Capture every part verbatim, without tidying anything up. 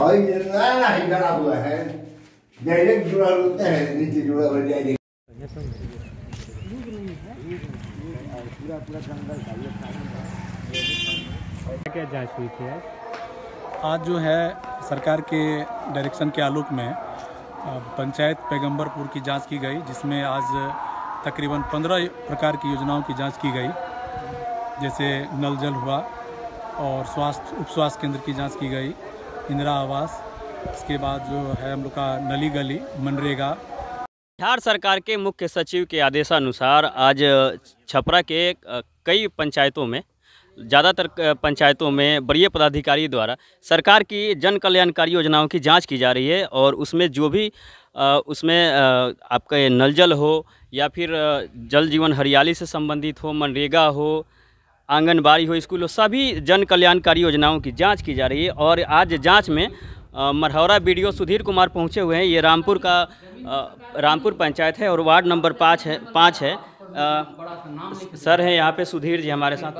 हवाई जहाज ही गड़ा हुआ है, डायरेक्ट जुड़ा होते हैं, नीचे जुड़ा हुआ डायरेक्ट। क्या जांच हुई थी आज? जो है सरकार के डायरेक्शन के आलोक में पंचायत पैगम्बरपुर की जांच की गई, जिसमें आज तकरीबन पंद्रह प्रकार की योजनाओं की जांच की गई, जैसे नल जल हुआ और स्वास्थ्य उप स्वास्थ्य केंद्र की जांच की गई, इंदिरा आवास, इसके बाद जो है हम लोग का नली गली, मनरेगा। बिहार सरकार के मुख्य सचिव के आदेशानुसार आज छपरा के कई पंचायतों में, ज़्यादातर पंचायतों में वरीय पदाधिकारी द्वारा सरकार की जन कल्याणकारी योजनाओं की जांच की जा रही है, और उसमें जो भी उसमें आपका नल जल हो या फिर जल जीवन हरियाली से संबंधित हो, मनरेगा हो, आंगनबाड़ी हो, स्कूल हो, सभी जन कल्याणकारी योजनाओं की जांच की जा रही है। और आज जांच में मरहौरा बीडीओ सुधीर कुमार पहुंचे हुए हैं। ये रामपुर का आ, रामपुर पंचायत है और वार्ड नंबर पाँच है पाँच है आ, सर हैं यहाँ पे सुधीर जी हमारे साथ।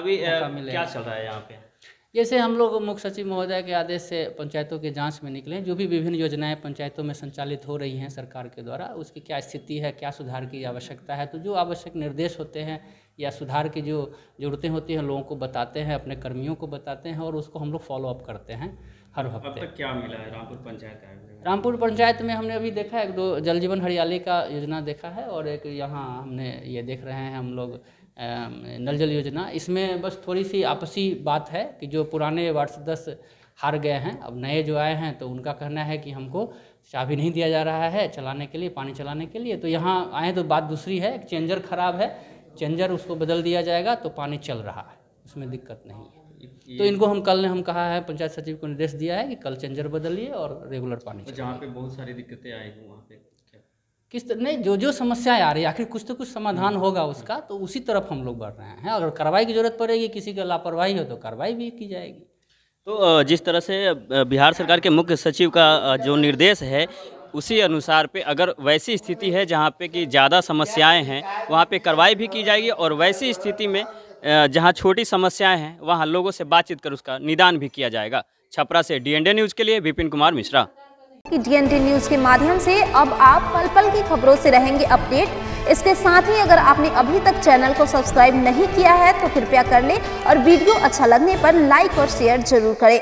अभी क्या चल रहा है यहाँ पे? जैसे हम लोग मुख्य सचिव महोदय के आदेश से पंचायतों की जांच में निकले, जो भी विभिन्न योजनाएं पंचायतों में संचालित हो रही हैं सरकार के द्वारा, उसकी क्या स्थिति है, क्या सुधार की आवश्यकता है, तो जो आवश्यक निर्देश होते हैं या सुधार की जो ज़रूरतें होती हैं लोगों को बताते हैं, अपने कर्मियों को बताते हैं, और उसको हम लोग फॉलोअप करते हैं हर हफ्ते। अब तक क्या मिला है रामपुर पंचायत में? रामपुर पंचायत में हमने अभी देखा एक दो जल जीवन हरियाली का योजना देखा है, और एक यहाँ हमने ये देख रहे हैं हम लोग नल जल योजना। इसमें बस थोड़ी सी आपसी बात है कि जो पुराने वार्ड सदस्य हार गए हैं, अब नए जो आए हैं, तो उनका कहना है कि हमको चाबी नहीं दिया जा रहा है चलाने के लिए, पानी चलाने के लिए। तो यहाँ आए तो बात दूसरी है, चेंजर खराब है, चेंजर उसको बदल दिया जाएगा तो पानी चल रहा है, उसमें दिक्कत नहीं है। तो इनको हम कल ने हम कहा है, पंचायत सचिव को निर्देश दिया है कि कल चेंजर बदलिए और रेगुलर पानी। तो जहाँ पे बहुत सारी दिक्कतें आई हैं वहाँ पे क्या किस तरह नहीं, जो जो समस्याएं आ रही है, आखिर कुछ तो कुछ समाधान होगा उसका, तो उसी तरफ हम लोग बढ़ रहे हैं। अगर कार्रवाई की जरूरत पड़ेगी, किसी का लापरवाही हो तो कार्रवाई भी की जाएगी। तो जिस तरह से बिहार सरकार के मुख्य सचिव का जो निर्देश है उसी अनुसार पे, अगर वैसी स्थिति है जहाँ पे कि ज़्यादा समस्याएं हैं वहाँ पे कार्रवाई भी की जाएगी, और वैसी स्थिति में जहाँ छोटी समस्याएं हैं वहाँ लोगों से बातचीत कर उसका निदान भी किया जाएगा। छपरा से डी एन डे न्यूज़ के लिए Vipin Kumar Mishra. D N day news के माध्यम से अब आप पल पल की खबरों से रहेंगे अपडेट। इसके साथ ही अगर आपने अभी तक चैनल को सब्सक्राइब नहीं किया है तो कृपया कर लें, और वीडियो अच्छा लगने पर लाइक और शेयर जरूर करें।